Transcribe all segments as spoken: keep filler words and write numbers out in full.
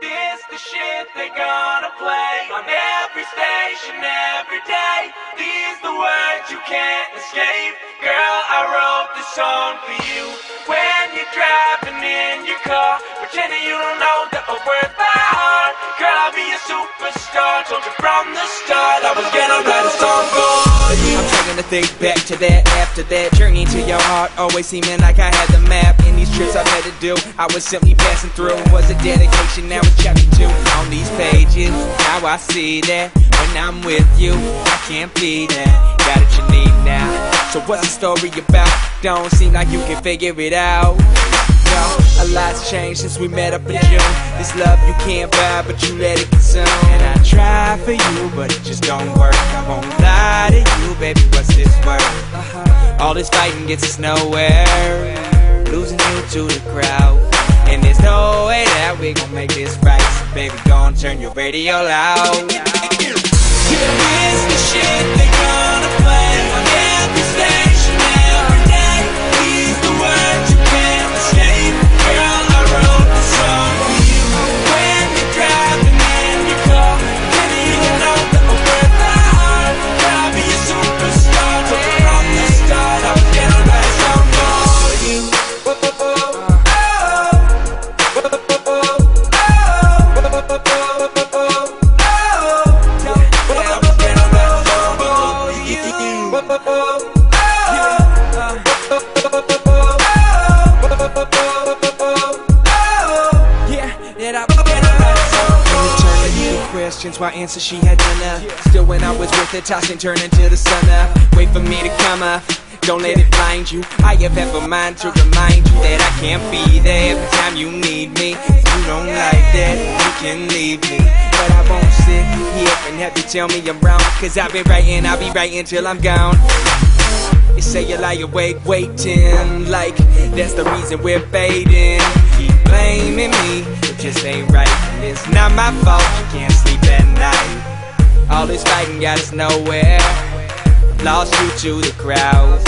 This the shit they gonna play on every station every day. These the words you can't escape. Girl, I wrote this song for you. When you're driving in your car, pretending you don't know that a word by heart. Girl, I'll be a superstar. Told you from the start I was gonna write a song for you. I'm trying to think back to that, after that journey to your heart, always seeming like I had the map. In these trips I've had to do, I was simply passing through. Was a dedication, now it's chapter two. On these pages, now I see that when I'm with you, I can't be that. Got what you need now. So what's the story about? Don't seem like you can figure it out. No, a lot's changed since we met up in June. This love you can't buy, but you let it consume. And I try for you, but it just don't work. I won't lie to you, baby, what's this worth? All this fighting gets us nowhere, losing you to the crowd. And there's no way that we gon' make this right, so baby, go and turn your radio loud. Yeah, it's the shit they gonna play on every station every day. These the words you can't escape. Girl, I wrote this song for you. When you're driving in your car, can you know that I'm worth my heart? Girl, I'll be a superstar. Told you from the start I was gonna write a song for you. Questions, why answer she had dinner? Still when I was with her, tossing, turning to the sun up. Wait for me to come up, don't let it blind you. I have half a mind to remind you that I can't be there every time you need me. If you don't like that, you can leave me. But I won't sit here and have you tell me I'm wrong, cause I've been writing, I'll be writing till I'm gone. You say you lie awake waiting, like that's the reason we're fading. Keep blaming me, it just ain't right, and it's not my fault you can't sleep at night. All this fighting got us nowhere, lost you to the crowd.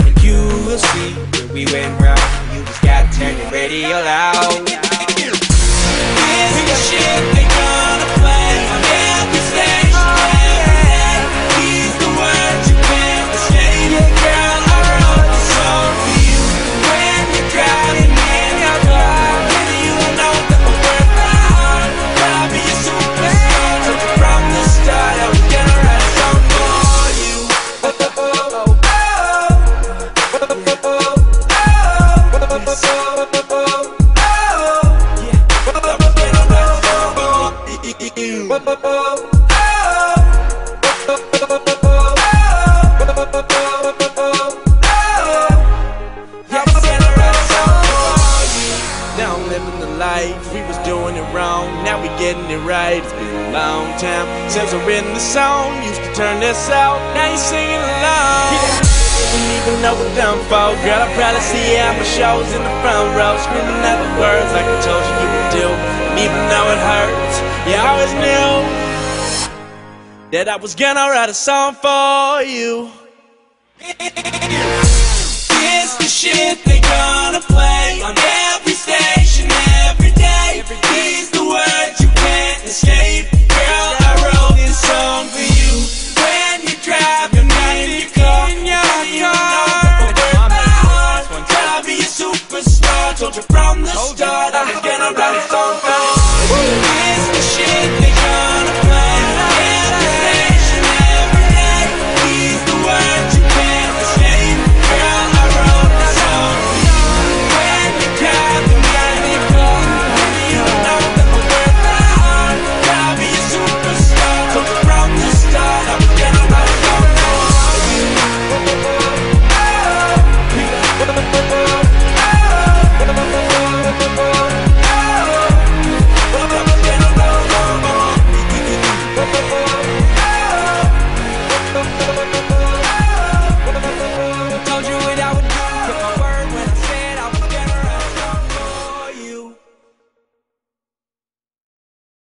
And you will see where we went wrong, you just gotta turn the radio loud. This is the shit they gonna play on every station every day. These the words you can't escape. Girl, I wrote this song for you. When you're driving in your car, since I written the song, used to turn this out, now you singing along. Yeah. Didn't even know what done for, girl. I probably see you at my shows in the front row, screaming out the words like I told you you would do. And even though it hurts, you always knew that I was gonna write a song for you. This the shit they gonna play on every stage.